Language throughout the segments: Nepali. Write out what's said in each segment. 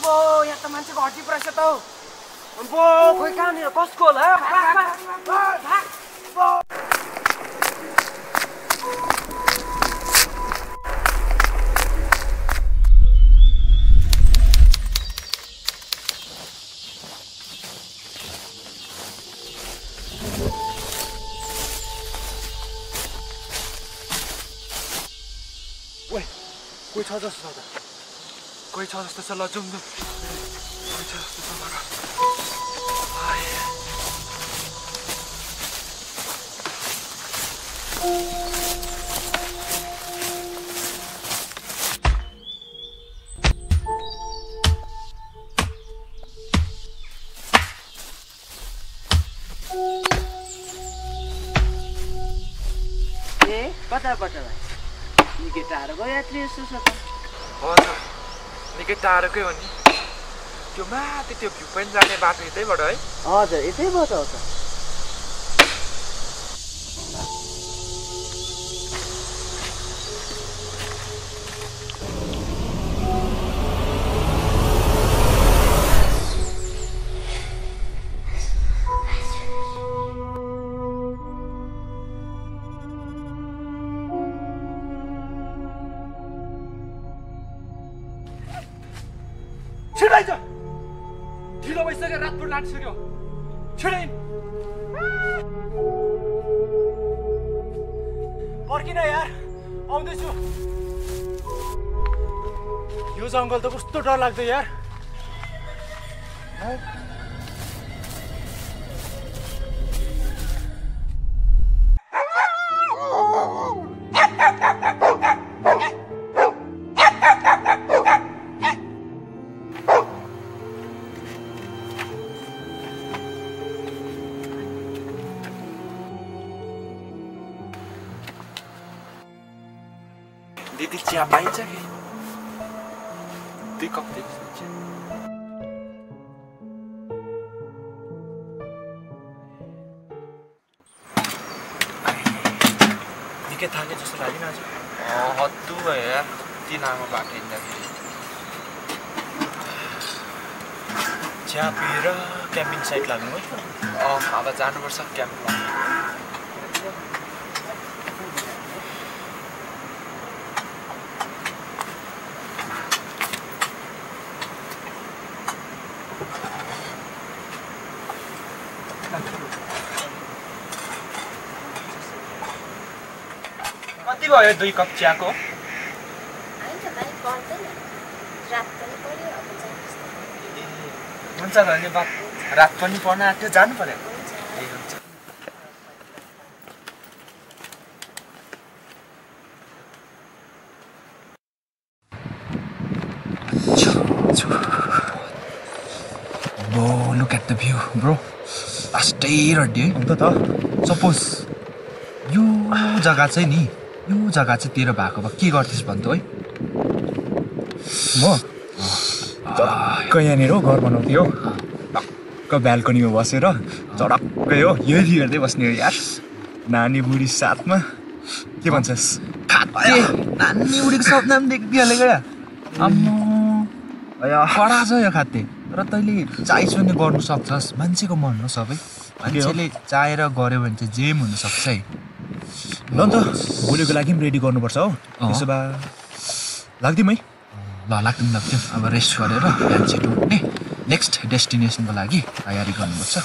अबो यहाँ त मान्छे घटी परेछ त हो अबो खोइ काम नि कसको होला कोही छ जस्तो छ त कोई छ जस्तो छ ल जाउँ न कोही छ जस्तो छ मगा आइ ए कता बटा निकै टाढो गयो यात्री यस्तो छ त हो त निकै टाढोकै हो नि त्यो माथि त्यो भ्यू पोइन्ट जाने बाटो यतैबाट है हजुर यतैबाट हो त जंगल तो कस्तो डर लाग्छ यार दीदी चिया पाइन्छ कि कप निकै थाके जस्तो लाग्यो आज हत्तु भयो यार ती लामो बाटो हिँड्दाखेरि चिया पिएर क्याम्पिङ साइट लाग्नु है अब जानुपर्छ क्याम्पमा भयो दुई कप चिया को हुन्छ धन्यवाद रात पनि पर्न आँट्यो जानु पर्यो Bro, look at the view, bro. Astay radi हुन्छ त सपोज यो जग्गा चाहिँ नि यो जग्गा चाहिँ तेरो भएको भए के गर्थिस् भन् त है म झडक्क यहाँनिर घर बनाउँथेँ हो झडक्क बाल्कनीमा बसेर झडक्कै हो यही हेर्दै बस्ने हो यार नानी बुढी साथमा के भन्छस् नानी बुढीको सपना पनि देखिहाले क्या आम्मा कडा छ यो खाते र तैँले चाहेसम्म गर्नु सक्छस् मान्छेको मन हो सबै मान्छेले चाहेर गऱ्यो भने चाहिँ जे पनि हुनसक्छ है ल त भोलिको लागि पनि रेडी गर्नुपर्छ हो त्यसो भए लाग्दिम है ल लाग्थ्यो अब रेस्ट गरेर बिहान छिटो उठ्ने नेक्स्ट डेस्टिनेसनको लागि तयारी गर्नुपर्छ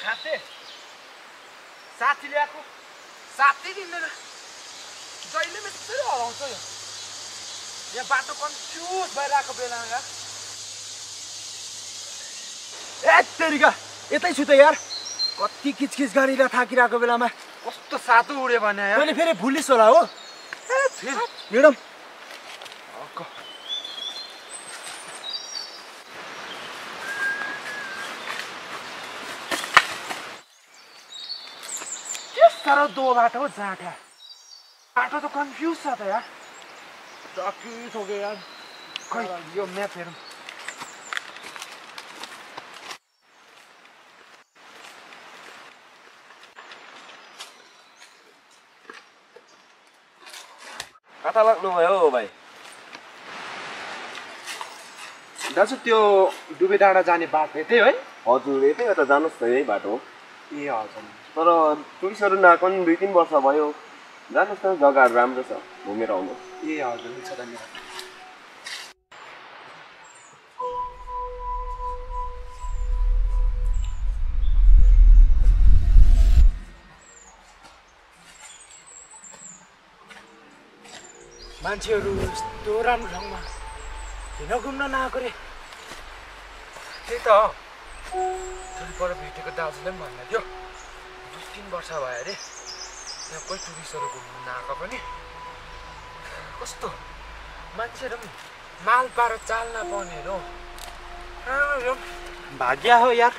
खाते साथी ल्याएको साथी दिनेर जहिले म त्यसरी हराउँछु यो यहाँ बाटो कन्फ्युज भइरहेको बेलामा एक तरिका यतै छु त यार कति किचकिच गरेर थाकिरहेको बेलामा कस्तो सातो उड्यो भने यार मैले फेरि भुलिस होला हो म्याडम सारा दो बाटो जाटा बाटो तो कंफ्यूज था यार कंफ्यूज हो गया यार कोई यो मैं फिर कता लाग्नु भयो हो भाइ दाजु त्यो डुबे डाँडा जाने बाटो यतै है हजुर यतै हो त जानुस् त यही बाटो ए हजुर तर टुरिस्टहरु नआएको नि 2-3 वर्ष भयो जानुस् त जग्गाहरु राम्रो छ घुमेर आउनु ए हजुर हुन्छ धन्यवाद मान्छेहरु यस्तो राम्रो ठाउँमा किन घुम्न नआएको रे त्यही त त्यही पर भेटेको दाजुले पनि भन्नु थियो 3 वर्ष भयो रे यहाँ कोही टुरिस्टहरु घुम्न नआएको पनि कस्तो मान्छेहरु माल पारो चाल्न पाउने हो यो भाग्य हो यार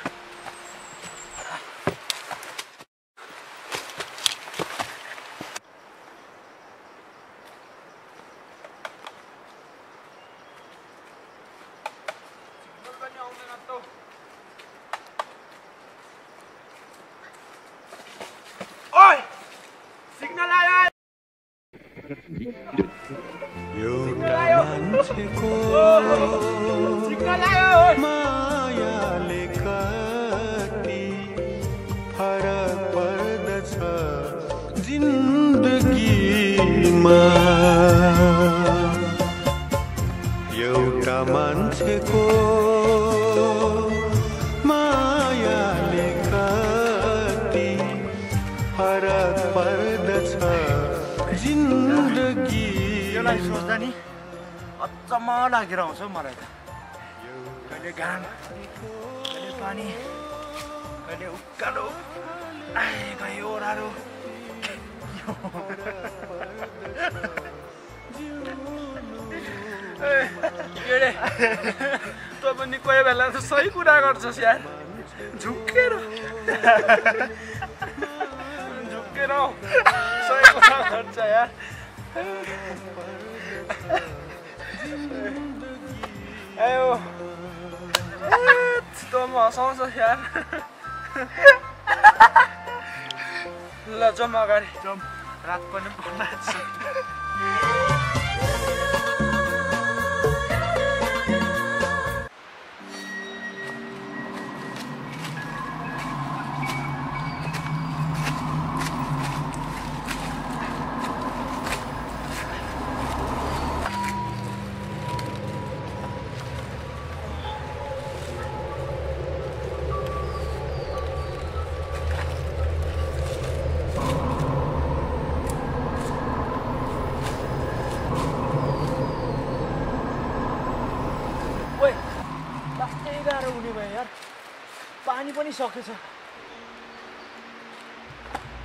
सकेछ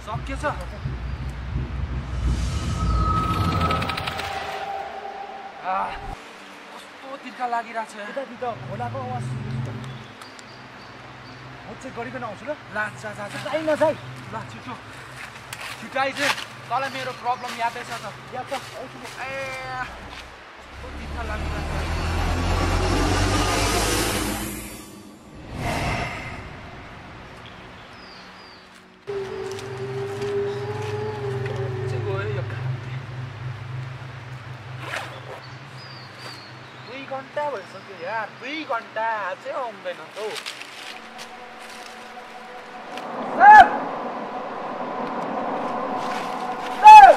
सकेछ कस्तो तिर्खा लागिरहेछ यता खोलाको आवाज म चेक गरिकन आउँछु ल जाई नजाई ल छिटो छिटाइ चाहिँ तँलाई मेरो प्रब्लम यादै छ त याद छ आउँछु ए कस्तो तिर्खा लागिरहेछ यार 2 घण्टा चाहिँ आउँदैन त हो सर सर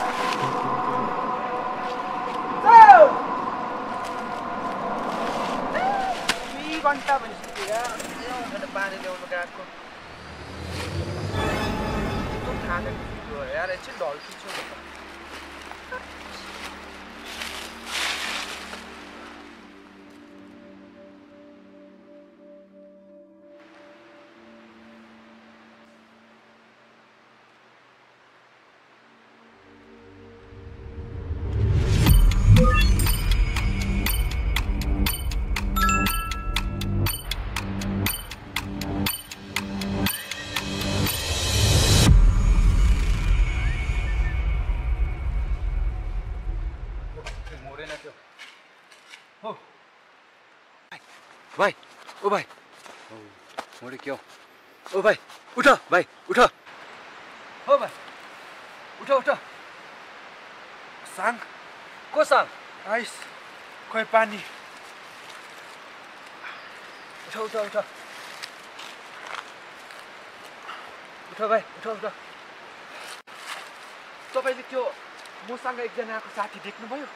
好是这个。 भाई ओ भाई मोड़े क्यों? ओ भाई उठा, भाई उठा, हो भाई उठा उठा। सांग को सांग आइस कोई पानी। उठा उठा उठा उठा भाई उठा उठा। तपाईले त्यो मसँग एकजनाको साथी देख्नुभयो?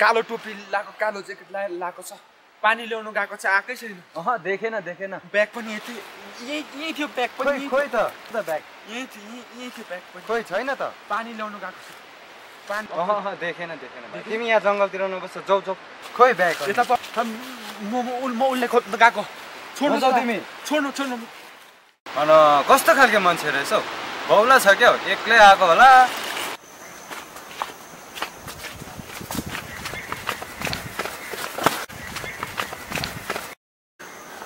कालो टोपी लाएको, कालो ज्याकेट लाएको छ, पानी ल्याउनु गएको छ, आकै छैन। अह देखेन देखेन। ब्याग पनि यति यही थियो, ब्याग पनि खोइ त ब्याग यही थियो, ब्याग पनि खोइ छैन त। पानी ल्याउनु गएको छ, पानी अह देखेन देखेन। तिमी यहाँ जंगलतिर नबस्छ, जाऊ जाऊ। खोइ ब्याग यता म उल्ले खोज्न गएको। छोड्नु जाऊ तिमी, छोड्नु छोड्नु। अन कस्तो खालको मान्छे रहेछौ? बौला छ के हो, एक्लै आको होला।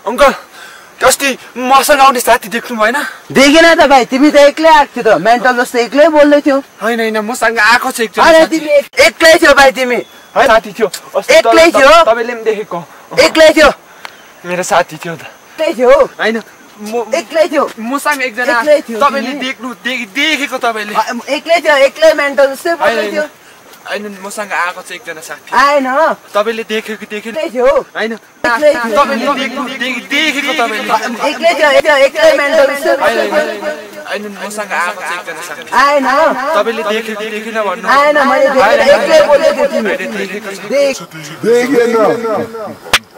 अंकल अस्ति मसँग आउने साथी देख्नु भएन? देखेन त भाइ, तिमी त एक्लै आएको थियो त, मेन्टल जस्तो एक्लै बोल्दै थियो। हैन हैन मसँग आको छ एकचोटी। अरे तिमी एक्लै थियो भाइ, तिमी हैन साथी थियो, एक्लै थियो। तपाईले पनि देखेको एक्लै थियो, मेरो साथी थियो त एक्लै थियो। हैन म एक्लै थियो, मसँग एकजना एक्लै थियो। तपाईले देख्नु देखेको, तपाईले एक्लै थियो, एक्लै मेन्टल जस्तो बोल्दै थियो। हैन मसँग आको छ एकजना साथी। आएन तपाईले देखेको देखेन थियो। हैन तपाईले देखेको तपाईले एक्लै थियो, एक्लै मेन्टल जस्तो। हैन मसँग आको छ एकजना साथी। आएन तपाईले देखेको देखेन भन्नु। आएन मैले एक्लै बोलेको थिएँ, देखेन।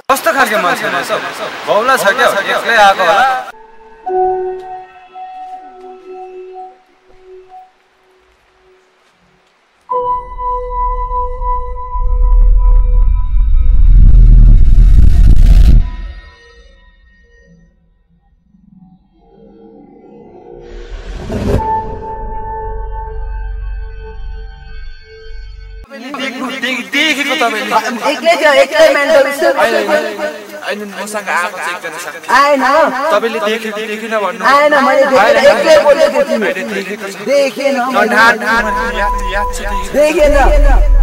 कस्तो खालको मान्छे रहेछ? बौला छ के हो, एक्लै आको होला। एक्लै थियो, एक्लै मेन्टल जस्तो। हैन मसँग आको छ एकजना साथी। आएन तपाईले देखेको देखेन भन्नु। आएन मैले एक्लै बोलेको थिएँ, देखेन।